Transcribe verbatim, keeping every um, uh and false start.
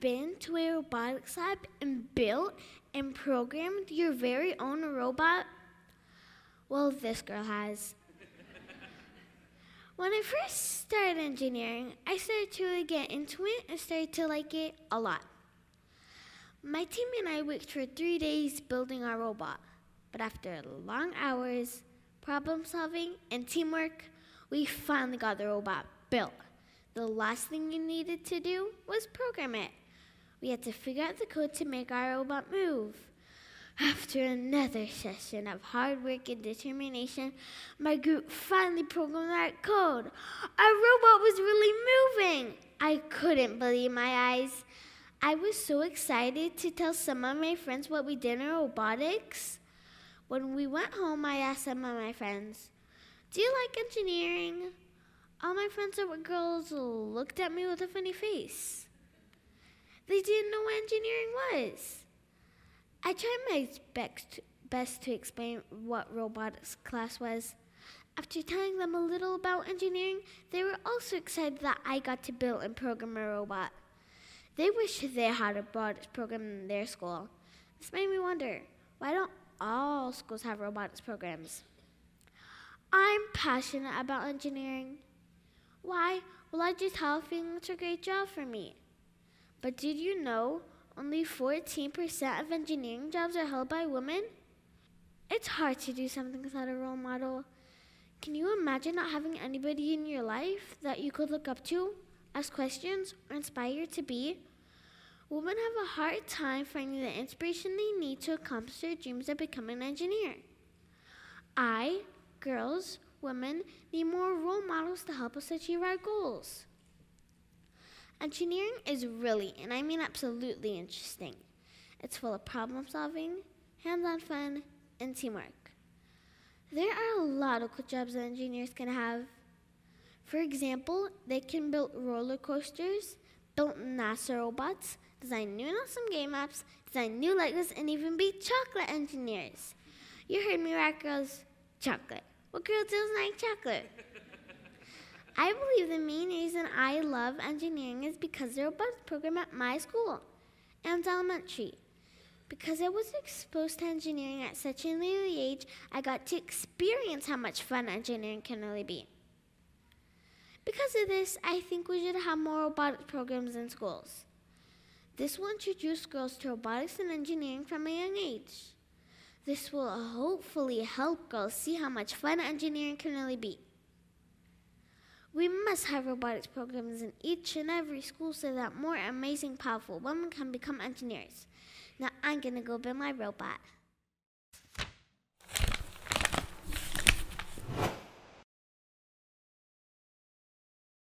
been to a robotics lab and built and programmed your very own robot? Well, this girl has. When I first started engineering, I started to really get into it and started to like it a lot. My team and I worked for three days building our robot, but after long hours, problem solving, and teamwork, we finally got the robot built. The last thing you needed to do was program it. We had to figure out the code to make our robot move. After another session of hard work and determination, my group finally programmed that code. Our robot was really moving. I couldn't believe my eyes. I was so excited to tell some of my friends what we did in robotics. When we went home, I asked some of my friends, "Do you like engineering?" All my friends that were girls looked at me with a funny face. They didn't know what engineering was. I tried my best to, best to explain what robotics class was. After telling them a little about engineering, they were also excited that I got to build and program a robot. They wish they had a robotics program in their school. This made me wonder, why don't all schools have robotics programs? I'm passionate about engineering. Why? Well, I just have a feeling it's a great job for me. But did you know only fourteen percent of engineering jobs are held by women? It's hard to do something without a role model. Can you imagine not having anybody in your life that you could look up to, ask questions, or inspire to be? Women have a hard time finding the inspiration they need to accomplish their dreams of becoming an engineer. I, girls, women, need more role models to help us achieve our goals. Engineering is really, and I mean absolutely, interesting. It's full of problem solving, hands-on fun, and teamwork. There are a lot of cool jobs that engineers can have. For example, they can build roller coasters, build NASA robots, design new and awesome game apps, design new Legos, and even be chocolate engineers. You heard me right, girls? Chocolate. What girl doesn't like chocolate? I believe the main reason I love engineering is because the robotics program at my school, Ames Elementary. Because I was exposed to engineering at such an early age, I got to experience how much fun engineering can really be. Because of this, I think we should have more robotics programs in schools. This will introduce girls to robotics and engineering from a young age. This will hopefully help girls see how much fun engineering can really be. We must have robotics programs in each and every school so that more amazing, powerful women can become engineers. Now I'm gonna go build my robot.